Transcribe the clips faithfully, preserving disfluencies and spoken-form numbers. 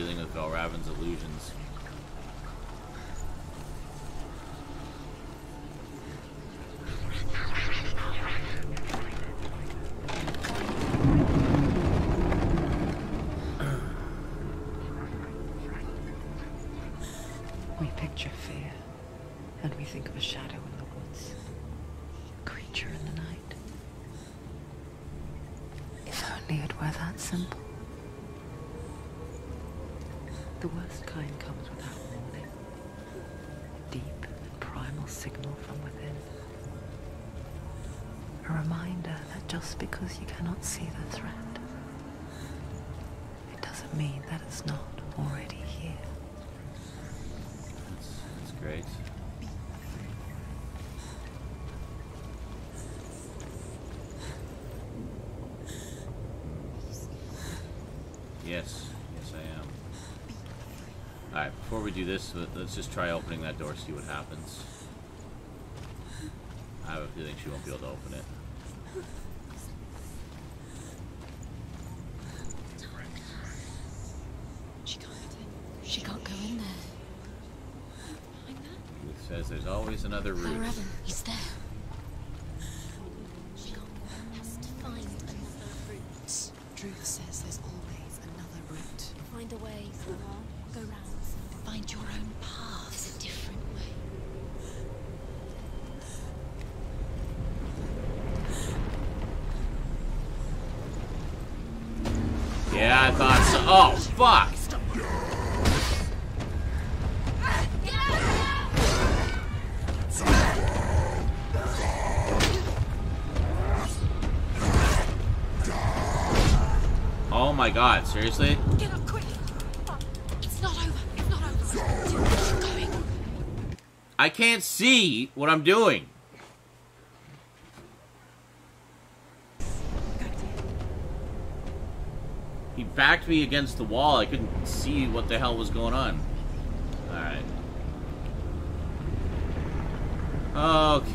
dealing with Valravn's illusions. Yes, yes I am. Alright, before we do this, let's just try opening that door, see what happens. I have a feeling she won't be able to open it. She can't, she can't go in there. It says there's always another route. He's there. God, seriously? Get up quick. It's not over. It's not over. Do what you're going. I can't see what I'm doing. He backed me against the wall. I couldn't see what the hell was going on. Alright. Okay.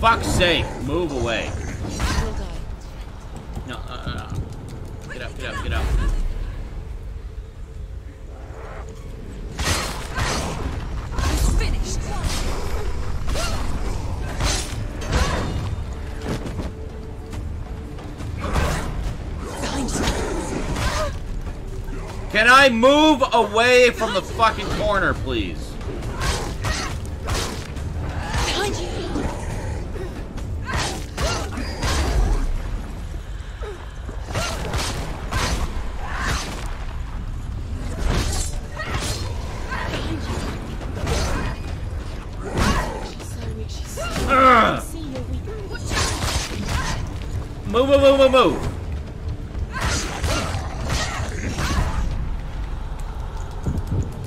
Fuck's sake, move away. No, uh, uh, get up, get up, get up. Can I move away from the fucking corner, please?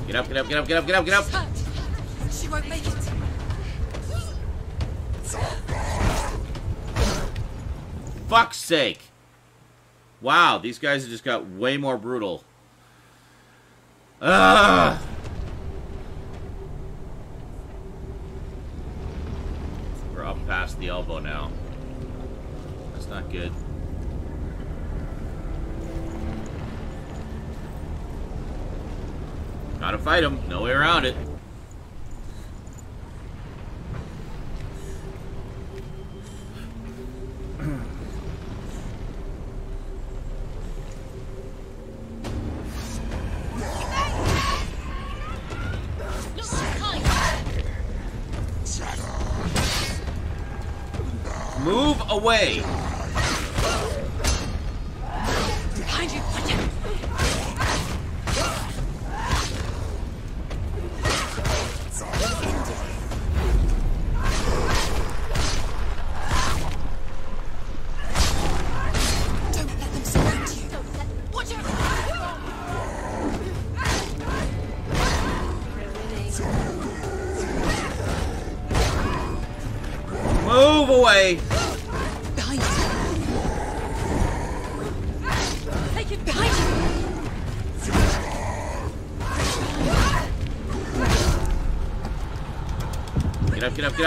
Get up, get up, get up, get up, get up! She won't make it. Fuck's sake! Wow, these guys have just got way more brutal. Ugh! We're up past the elbow now. That's not good. Gotta fight him. No way around it. Move away. Move away! Behind you! Take it behind you! Get up, get up, get up, get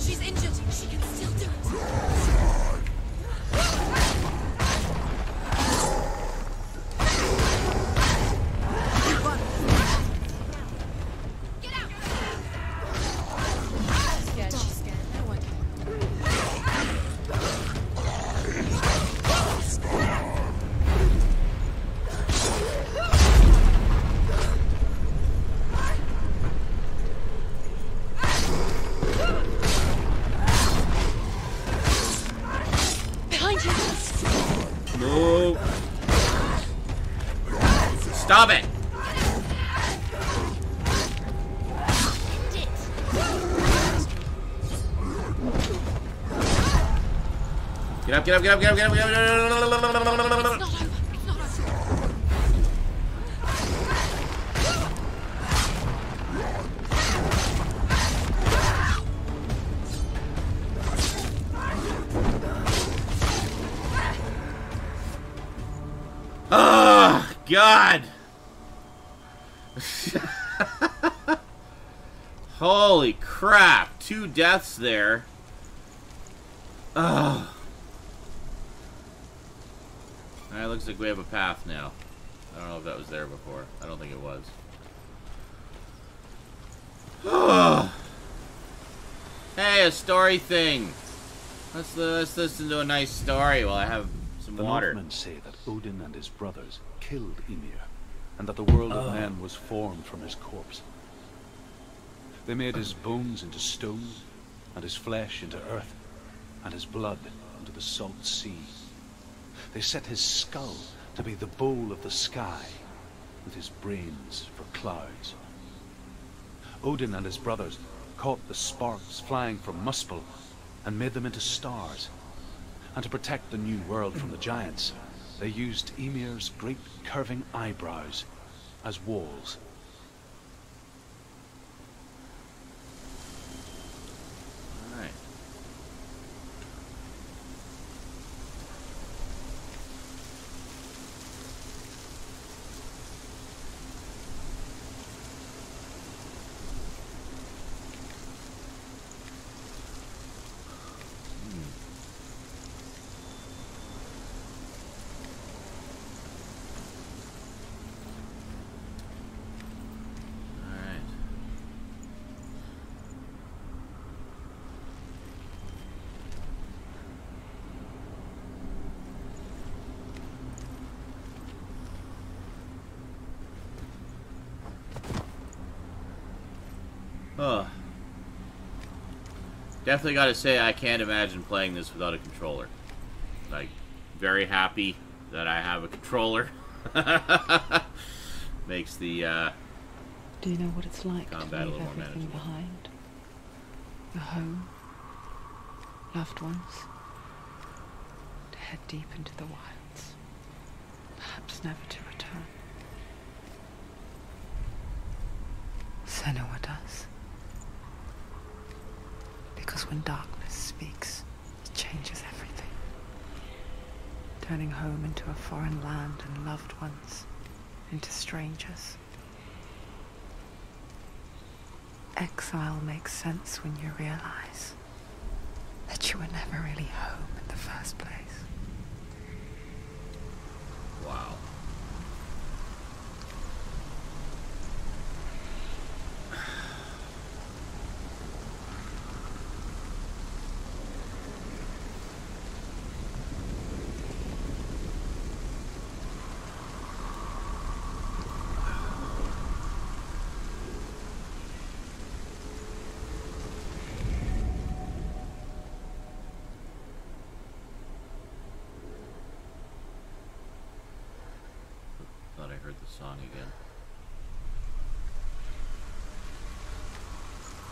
She's injured. She can still do it. Get out. She's scared. She's scared. No one can. Behind you! No! Stop it! End it! Get up! Get up! Get up! Get up! Get up! Get up! It's not over. It's not over. Oh God! Holy crap! Two deaths there. Ugh. All right, looks like we have a path now. I don't know if that was there before. I don't think it was. Ugh. Hey, a story thing. Let's let's listen to a nice story while I have. The Northmen say that Odin and his brothers killed Ymir, and that the world of man was formed from his corpse. They made his bones into stone, and his flesh into earth, and his blood into the salt sea. They set his skull to be the bowl of the sky, with his brains for clouds. Odin and his brothers caught the sparks flying from Muspel and made them into stars. And to protect the new world from the giants, they used Ymir's great curving eyebrows as walls. All right. Huh. Definitely gotta say, I can't imagine playing this without a controller. Like, very happy that I have a controller. Makes the uh, do you know what it's like combat to leave a little more manageable. Behind? Your home, loved ones, to head deep into the wilds, perhaps never to return. Senua does. Because when darkness speaks, it changes everything. Turning home into a foreign land and loved ones into strangers. Exile makes sense when you realize that you were never really home in the first place. Wow. Heard the song again.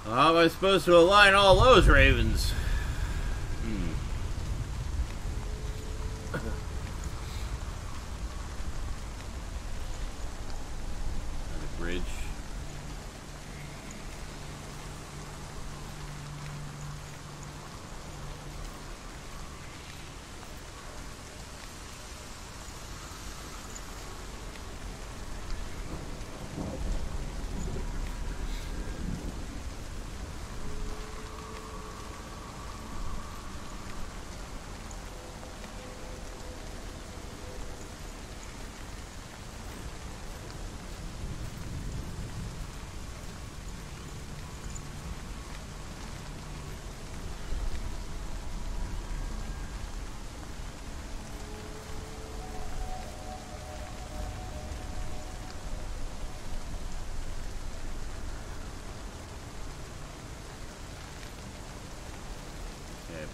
Well, how am I supposed to align all those ravens? Hmm. Another bridge.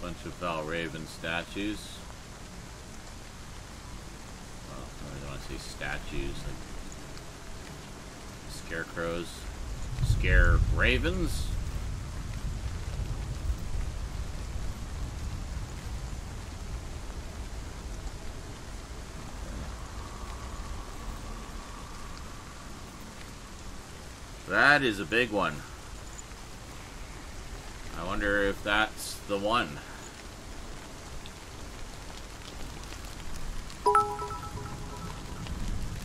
bunch of Valravn statues. Well, I really don't want to say statues, like scarecrows, scare ravens. That is a big one. I wonder if that's the one.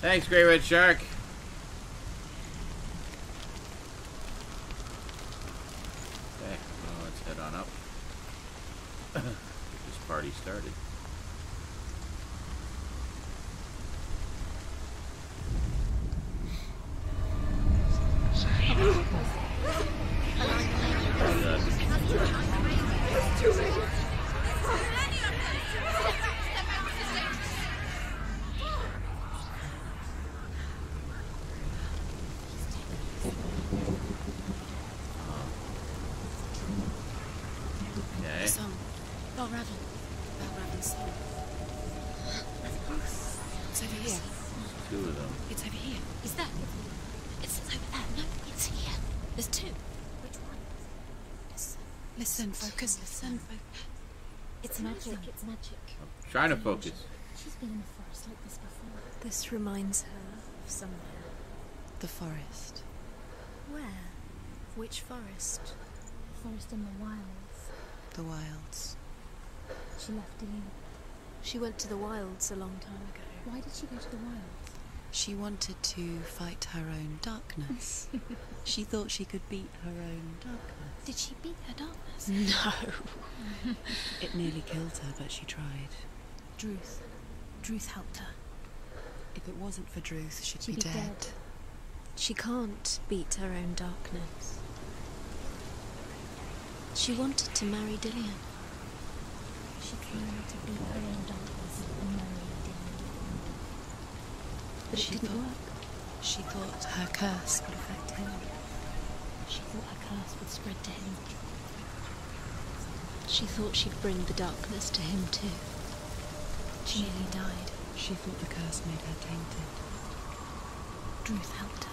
Thanks, Great Red Shark. Okay, well, let's head on up. Get this party started. It's magic. I'm trying to focus. She's been in the forest like this before. This reminds her of somewhere. The forest. Where? Which forest? The forest in the wilds. The wilds. She left Dillion. She went to the wilds a long time ago. Why did she go to the wilds? She wanted to fight her own darkness. She thought she could beat her own darkness. Did she beat her darkness? No. It nearly killed her, but she tried. Druth. Druth helped her. If it wasn't for Druth, she'd, she'd be, be dead. dead. She can't beat her own darkness. She wanted to marry Dillion. She tried to beat her own darkness and marry. But she thought, she thought her curse would affect him. She thought her curse would spread to him. She thought she'd bring the darkness to him too. She nearly died. She thought the curse made her tainted. Druth helped her.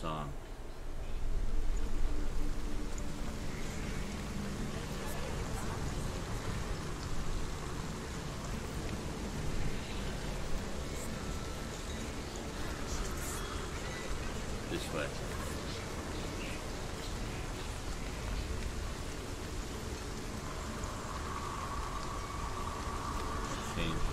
Song. This way. Changes.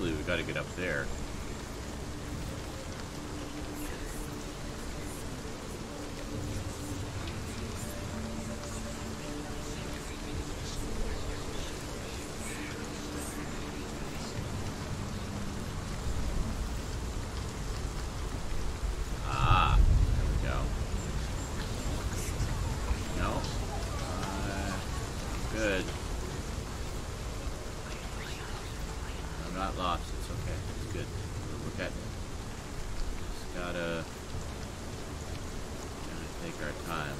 We've got to get up there. Ah, there we go. No, uh, good. Not lost, it's okay, it's good. We'll look at Gotta, gotta take our time.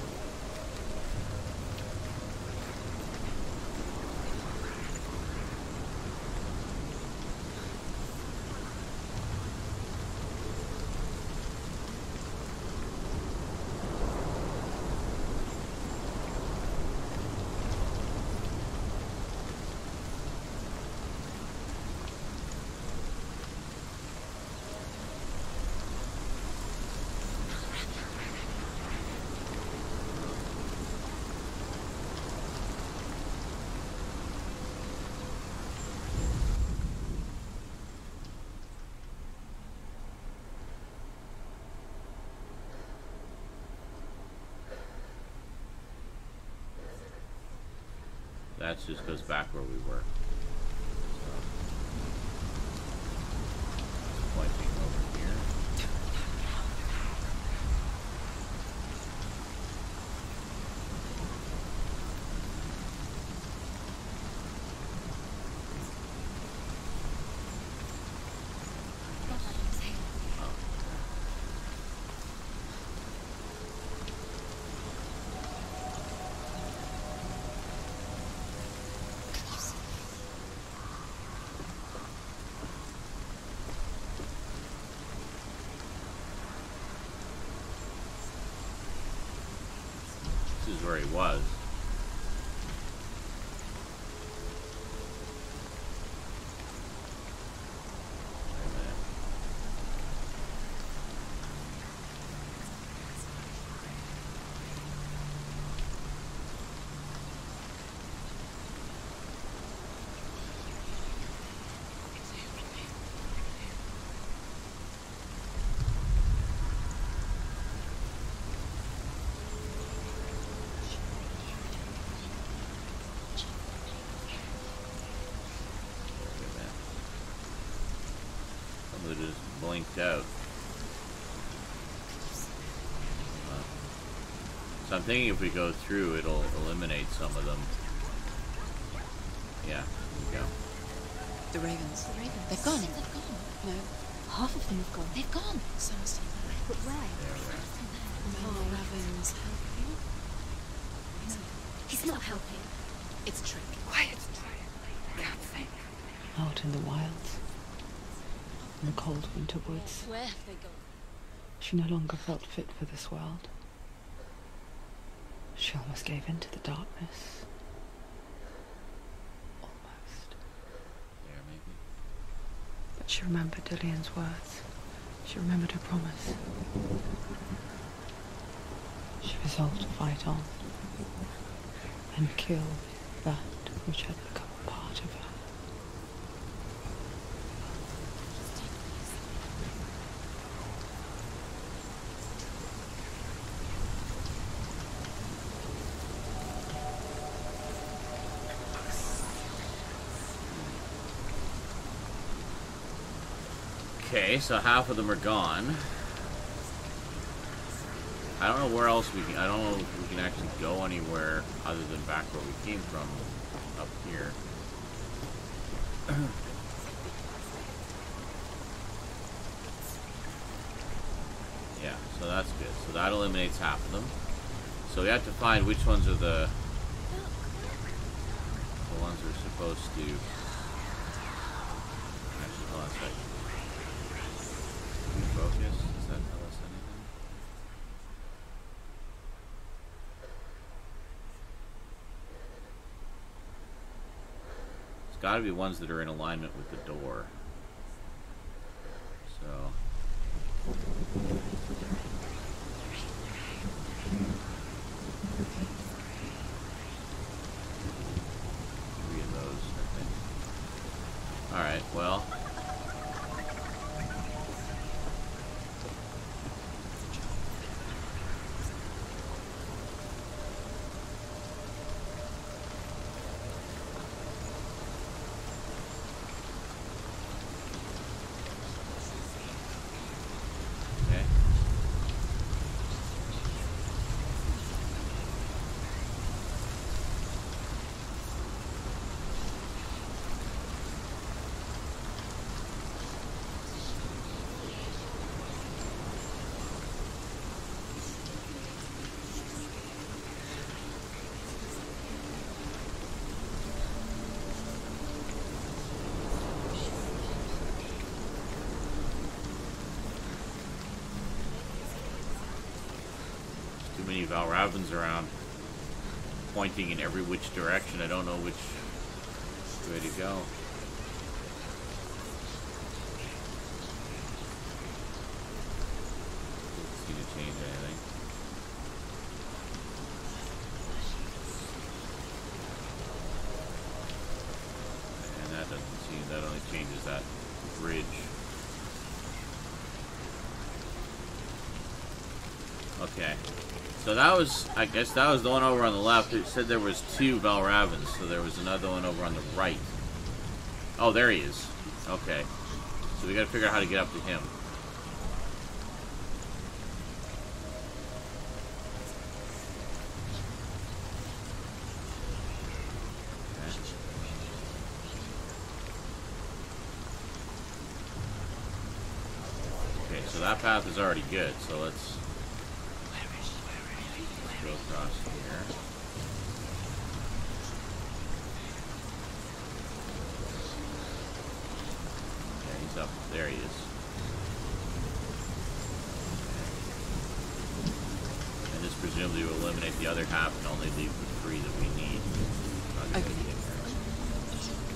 That just goes back where we were. This is where he was. Blinked out. Uh, so I'm thinking if we go through, it'll eliminate some of them. Yeah, there we go. The ravens. The ravens. They've gone. They've gone. No, half of them have gone. They've gone. Some have seen the ravens. But where? There we are. Are ravens helping? No. He's not helping. It's a trick. Quiet. Quiet. Out in the wilds. In the cold winter woods. Where have they gone? She no longer felt fit for this world. She almost gave in to the darkness. Almost. There, maybe. But she remembered Dillion's words. She remembered her promise. She resolved to fight on and kill that which had become part of her. Okay, so half of them are gone. I don't know where else we can. I don't know if we can actually go anywhere other than back where we came from, up here. Yeah, so that's good. So that eliminates half of them. So we have to find which ones are the the ones we're supposed to. Actually, hold on a second. Focus. Does that tell us anything? It's got to be ones that are in alignment with the door. So. Three of those, I think. Alright, well. many Valravns around, pointing in every which direction. I don't know which way to go. It's going to change anything. And that doesn't seem, that only changes that bridge. Okay, so that was, I guess that was the one over on the left. It said there was two Valravns, so there was another one over on the right. Oh, there he is. Okay, so we gotta figure out how to get up to him. Okay, so that path is already good, so let's go across here. Okay, he's up. There he is. And this presumably will eliminate the other half and only leave the three that we need. Okay.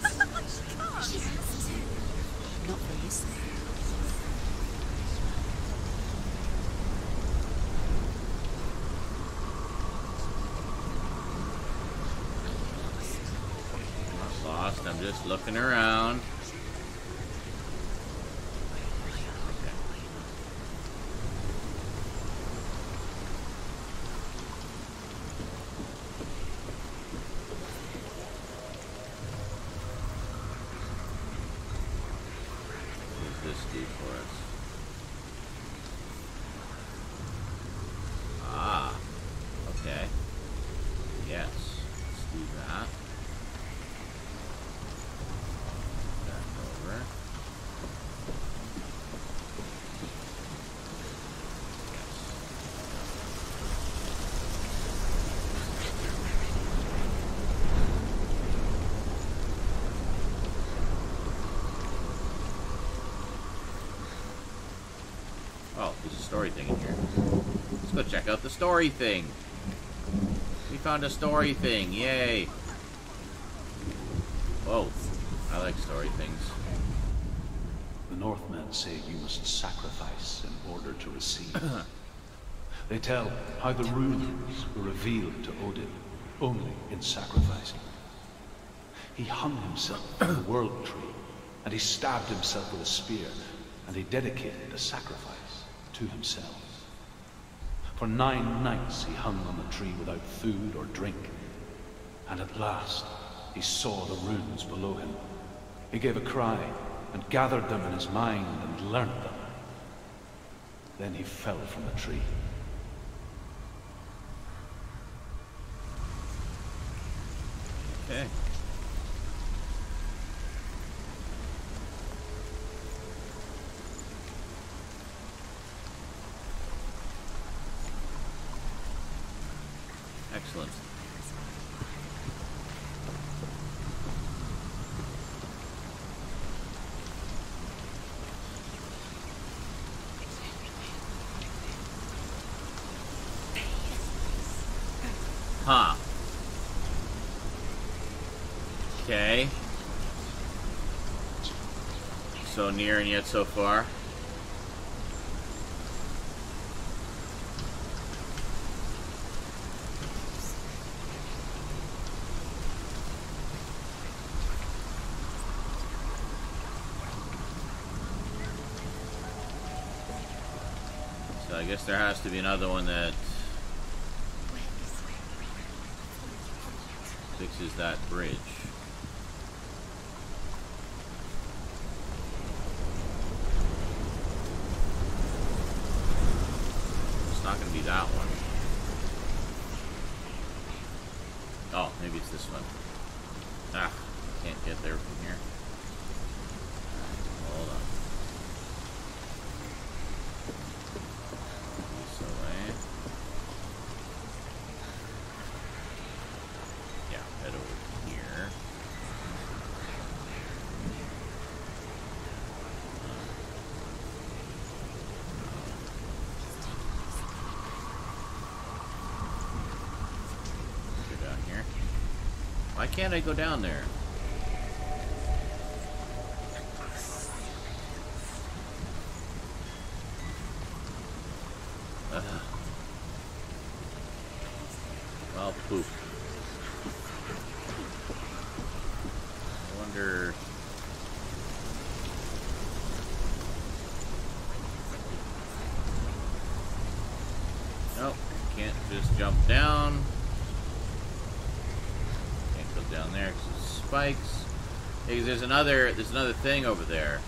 Not please. I'm just looking around. Okay. What does this do for us? Ah, okay. Yes, let's do that. Oh, there's a story thing in here. Let's go check out the story thing. We found a story thing. Yay. Whoa. I like story things. The Northmen say you must sacrifice in order to receive. They tell how the runes were revealed to Odin only in sacrificing. He hung himself on the world tree, and he stabbed himself with a spear, and he dedicated a sacrifice to himself. For nine nights he hung on the tree without food or drink, and at last he saw the runes below him. He gave a cry and gathered them in his mind and learnt them. Then he fell from the tree. Okay. Excellent. Huh. Okay. So near and yet so far. So I guess there has to be another one that fixes that bridge. It's not going to be that one. Oh, maybe it's this one. Ah, can't get there from here. Hold on. Why can't I go down there? Uh, well, poop. I wonder... Nope, can't just jump down. Can't go down there because it's spikes. Because there's another, there's another thing over there.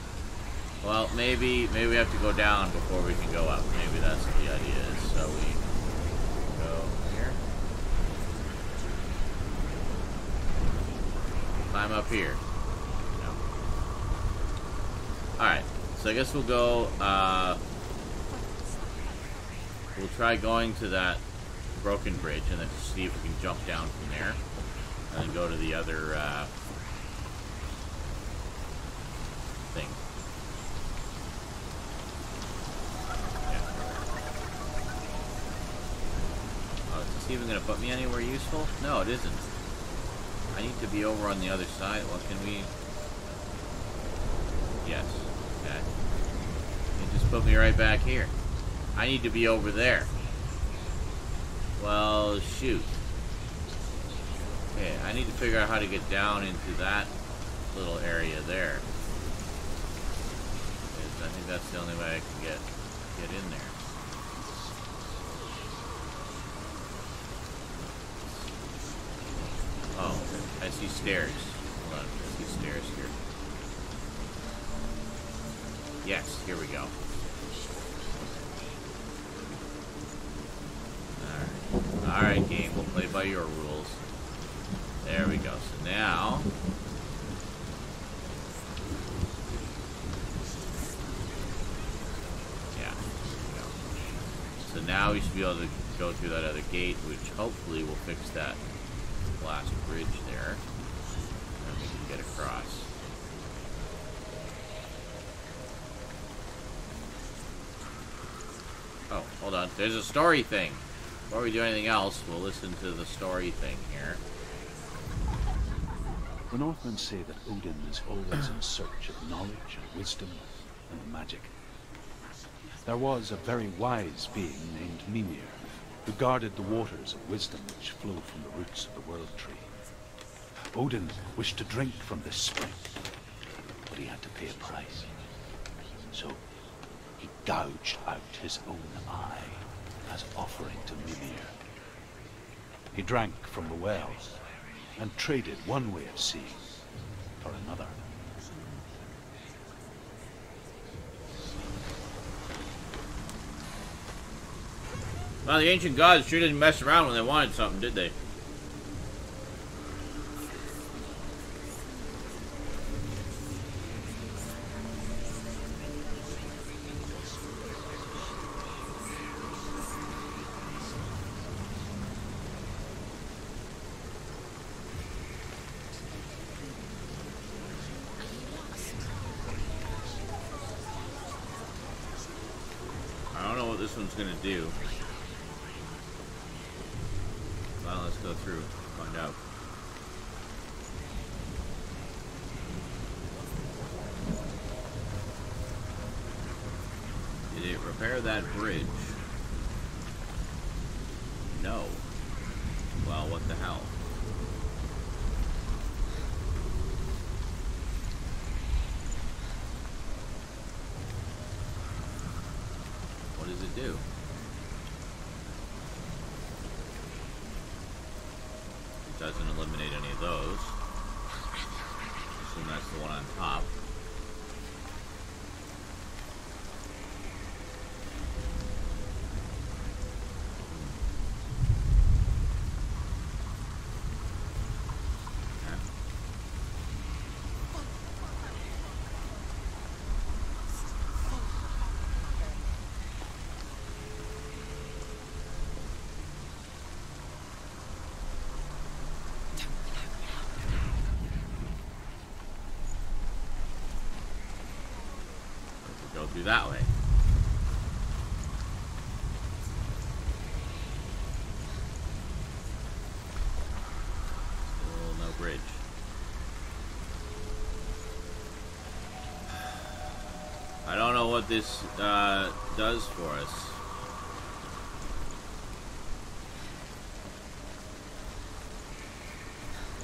Well, maybe, maybe we have to go down before we can go up. Maybe that's the idea, is so we go here. Climb up here. No. Alright, so I guess we'll go, uh, we'll try going to that broken bridge and then see if we can jump down from there. And then go to the other, uh, thing. Even gonna put me anywhere useful? No, it isn't. I need to be over on the other side. What can we? Yes. Okay. It just put me right back here. I need to be over there. Well, shoot. Okay, I need to figure out how to get down into that little area there. I think that's the only way I can get get in there. Oh, I see stairs. Hold on, I see stairs here. Yes, here we go. Alright. Alright, game, we'll play by your rules. There we go. So now... Yeah. So now we should be able to go through that other gate, which hopefully will fix that last bridge there, and we can get across. Oh, hold on. There's a story thing. Before we do anything else, we'll listen to the story thing here. The Northmen say that Odin is always in search of knowledge and wisdom and magic. There was a very wise being named Mimir, who guarded the waters of wisdom which flowed from the roots of the world tree. Odin wished to drink from this spring, but he had to pay a price. So he gouged out his own eye as offering to Mimir. He drank from the well and traded one way of seeing for another. Well, the ancient gods sure didn't mess around when they wanted something, did they? I don't know what this one's gonna do. Go through, find out. Did it repair that bridge? No. Well, what the hell? What does it do? Doesn't eliminate any of those. Assume that's the one on top. Through that way. Still no bridge. I don't know what this uh, does for us.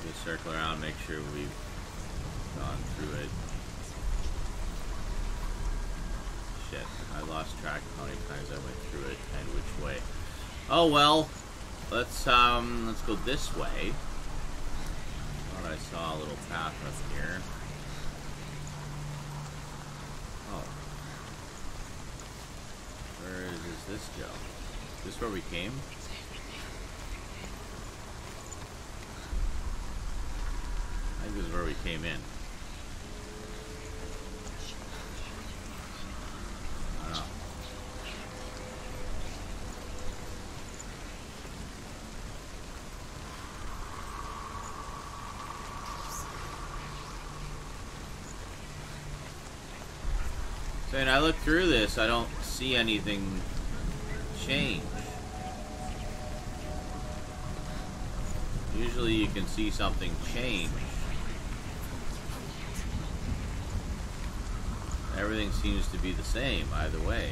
Just circle around, make sure we've gone through it. Shit, I lost track of how many times I went through it and which way. Oh well, let's um, let's go this way. Thought I saw a little path up here. Oh, where is, is this go? Is this where we came? I think this is where we came in. I don't know. So, and I look through this, I don't see anything change. Usually you can see something change. Everything seems to be the same either way.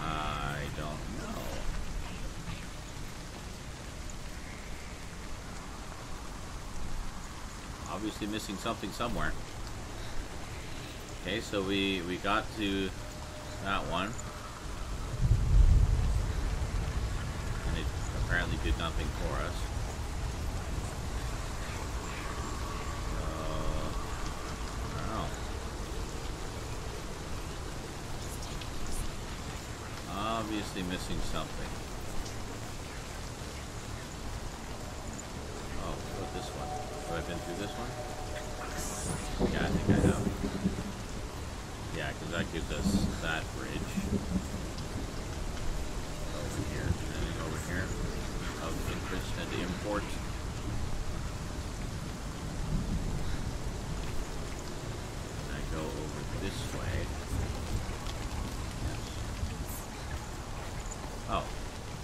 I don't know. Obviously missing something somewhere. Okay, so we, we got to that one. And it apparently did nothing for us. Obviously missing something. Oh, what about this one? Have I been through this one? Yeah, I think I know. Yeah, because that gives us that bridge. Over here, and then over here. Of interest and import. And I go over this way. Oh,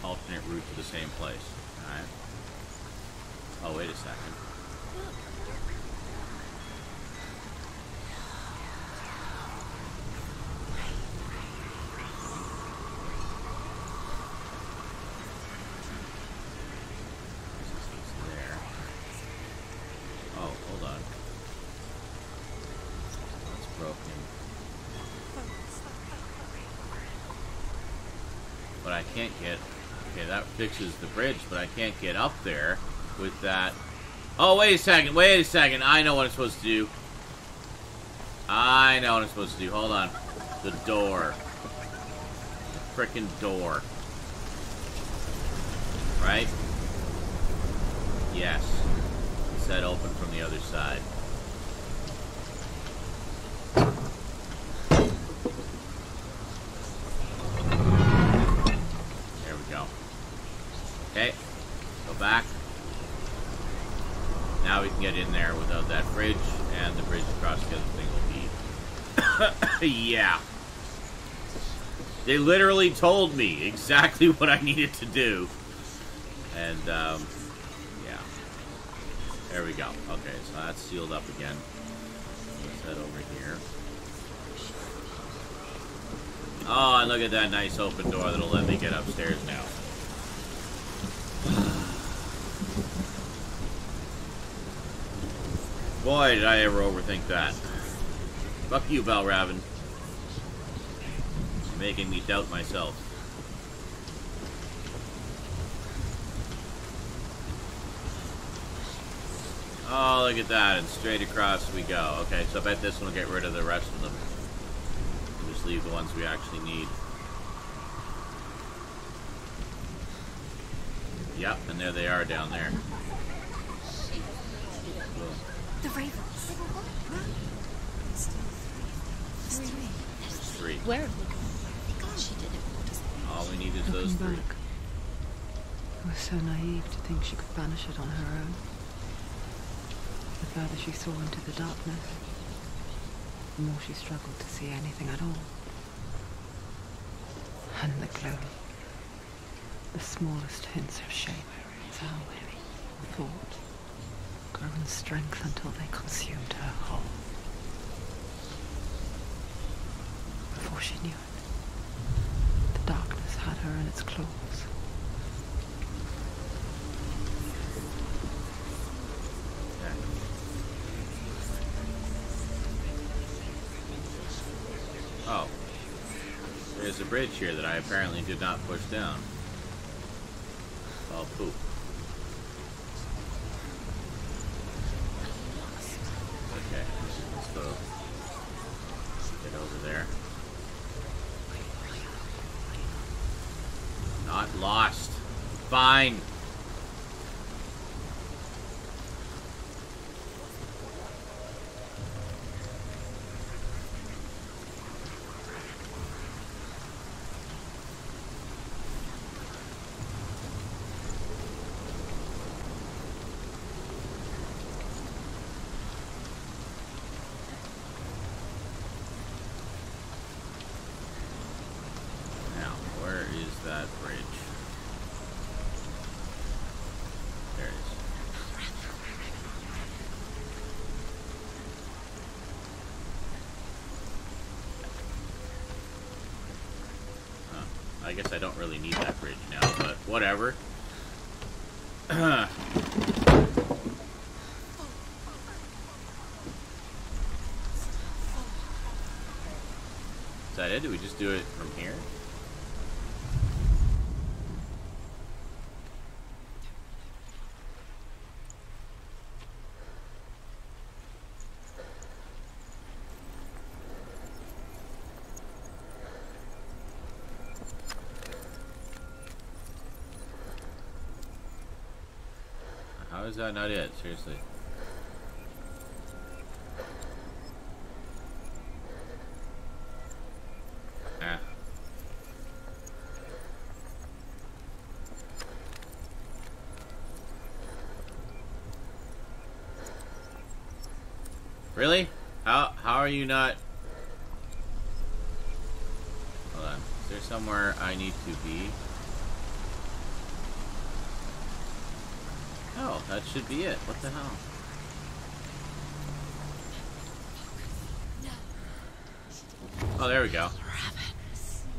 alternate route to the same place. Alright. Oh, wait a second. It's there. Oh, hold on. That's broken. But I can't get... Okay, that fixes the bridge, but I can't get up there with that... Oh, wait a second, wait a second. I know what I'm supposed to do. I know what I'm supposed to do. Hold on. The door. The frickin' door. Right? Yes. It said open from the other side. Yeah. They literally told me exactly what I needed to do. And, um, yeah. There we go. Okay, so that's sealed up again. Let's head over here. Oh, and look at that nice open door that'll let me get upstairs now. Boy, did I ever overthink that. Fuck you, Valravn. Making me doubt myself. Oh, look at that, and straight across we go. Okay, so I bet this one will get rid of the rest of them. We'll just leave the ones we actually need. Yep, and there they are down there. The ravens. Three. Three. Where have we gone? All we need is those three. Back. I was so naive to think she could banish it on her own. The further she saw into the darkness, the more she struggled to see anything at all. And the glow. The smallest hints of shape, sour, thought, grown Dilion's strength until they consumed her whole. Before she knew it, the darkness had her in its claws. Oh. There's a bridge here that I apparently did not push down. Oh, poop. Okay, let's go get over there. Not lost. Fine. I guess I don't really need that bridge now, but whatever. Is that it? Do we just do it from here? How is that not it? Seriously. Ah. Really? How how are you not? Hold on. Is there somewhere I need to be? Oh, that should be it. What the hell? Oh, there we go.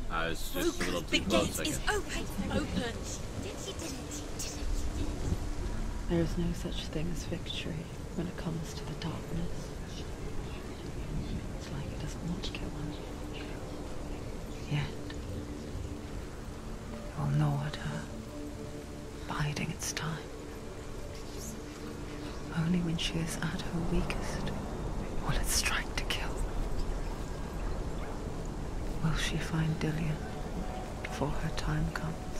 I was just a little too close, I guess. There is no such thing as victory when it comes to the darkness. It's like it doesn't want to get one. Yet, it will gnaw at her, biding its time. Only when she is at her weakest will it strike to kill. Will she find Dillion before her time comes?